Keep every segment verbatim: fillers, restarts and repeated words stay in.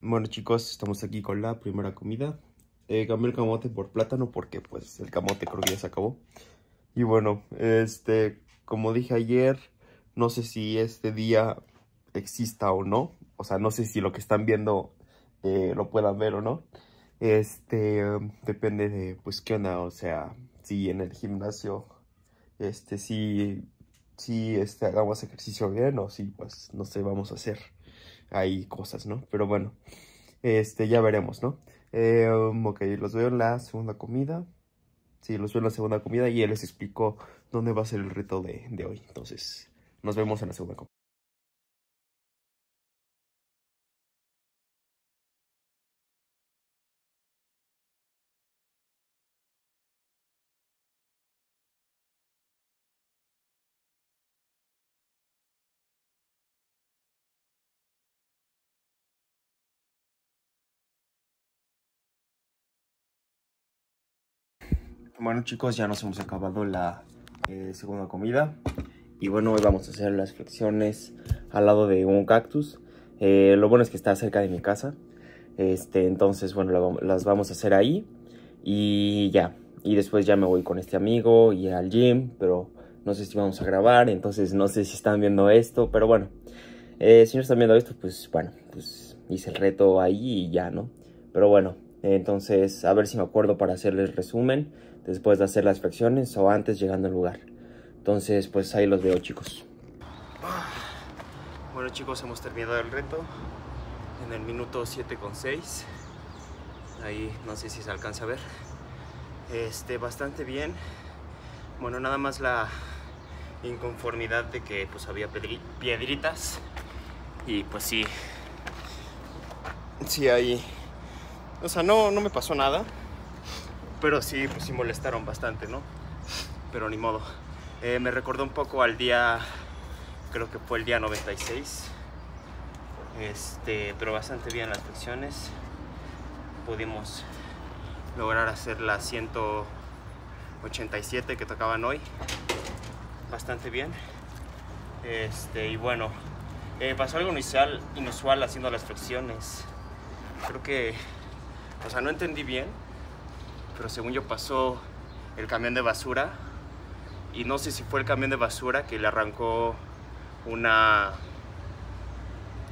Bueno, chicos, estamos aquí con la primera comida. Eh, cambié el camote por plátano porque pues el camote creo que ya se acabó. Y bueno, este, como dije ayer, no sé si este día exista o no. O sea, no sé si lo que están viendo eh, lo puedan ver o no. Este, depende de, pues, qué onda. O sea, si en el gimnasio, este, si, si este, hagamos ejercicio bien o si, pues, no sé, vamos a hacer ahí cosas, ¿no? Pero bueno, este, ya veremos, ¿no? Eh, ok, los veo en la segunda comida. Sí, los veo en la segunda comida y ya les explico dónde va a ser el reto de, de hoy. Entonces, nos vemos en la segunda comida. Bueno, chicos, ya nos hemos acabado la eh, segunda comida. Y bueno, hoy vamos a hacer las flexiones al lado de un cactus. eh, Lo bueno es que está cerca de mi casa. Este, entonces, bueno, lo, las vamos a hacer ahí. Y ya, y después ya me voy con este amigo y al gym. Pero no sé si vamos a grabar, entonces no sé si están viendo esto. Pero bueno, eh, si no están viendo esto, pues bueno, pues hice el reto ahí y ya, ¿no? Pero bueno, eh, entonces a ver si me acuerdo para hacerles resumen después de hacer las flexiones o antes llegando al lugar. Entonces, pues ahí los veo, chicos. Bueno, chicos, hemos terminado el reto en el minuto siete con seis. Ahí no sé si se alcanza a ver. Este, bastante bien. Bueno, nada más la inconformidad de que pues había piedritas. Y pues sí. Sí, ahí. O sea, no, no me pasó nada. Pero sí, pues sí molestaron bastante, ¿no? Pero ni modo. Eh, me recordó un poco al día, creo que fue el día noventa y seis. Este, pero bastante bien las flexiones. Pudimos lograr hacer las ciento ochenta y siete que tocaban hoy. Bastante bien. Este, y bueno, eh, pasó algo inusual, inusual haciendo las flexiones. Creo que, o sea, no entendí bien. Pero según yo pasó el camión de basura y no sé si fue el camión de basura que le arrancó una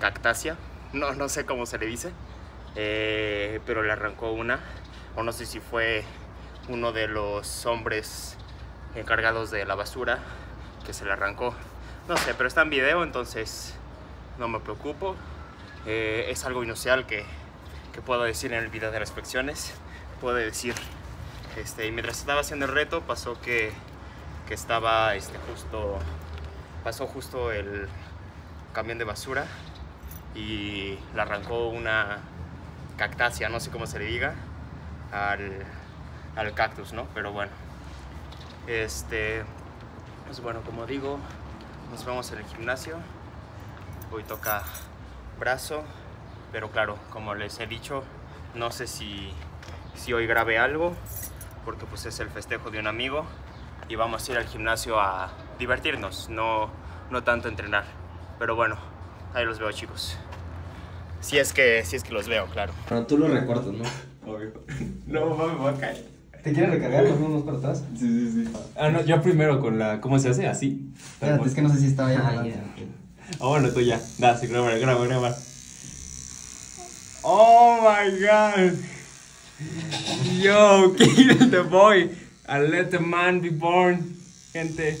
cactácea, no, no sé cómo se le dice, eh, pero le arrancó una, o no sé si fue uno de los hombres encargados de la basura que se le arrancó, no sé, pero está en video, entonces no me preocupo. Eh, es algo inusual que, que puedo decir en el video de las flexiones. Puede decir, este, y mientras estaba haciendo el reto pasó que, que estaba este, justo, pasó justo el camión de basura y le arrancó una cactácea, no sé cómo se le diga, al, al cactus, ¿no? Pero bueno, este, pues bueno, como digo, nos vemos en el gimnasio, hoy toca brazo, pero claro, como les he dicho, no sé si... si hoy grabé algo, porque pues es el festejo de un amigo y vamos a ir al gimnasio a divertirnos, no, no tanto entrenar. Pero bueno, ahí los veo, chicos. Si es que, si es que los veo, claro. Pero tú lo recortas, ¿no? Obvio. No, mami, me voy a caer. ¿Te quieres recargar los manos para atrás? Sí, sí, sí. Ah, no, yo primero con la... ¿Cómo se hace? ¿Así? Espérate, es que no sé si estaba ya. Ah, yeah. Oh, bueno, tú ya. Da, sí, graba, graba, graba. Oh, my God. Yo, kill the boy and let the man be born, gente.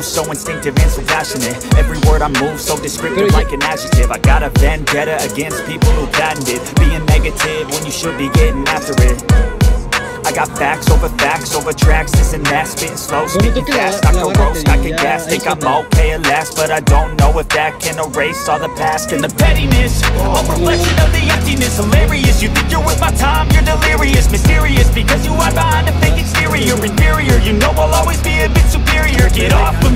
So instinctive and so passionate. Every word I move so descriptive, like an adjective. I got a vendetta against people who patented being negative when you should be getting after it. I got facts over facts over tracks. This and that, spitting slow, spitting fast. I can roast, I can gas. Think I'm okay at last, but I don't know if that can erase all the past and the pettiness, a reflection of the emptiness. Hilarious, you think you're worth my time, you're delirious. Mysterious, because you hide behind a fake exterior. Inferior, you know I'll always be a bit superior. Get off of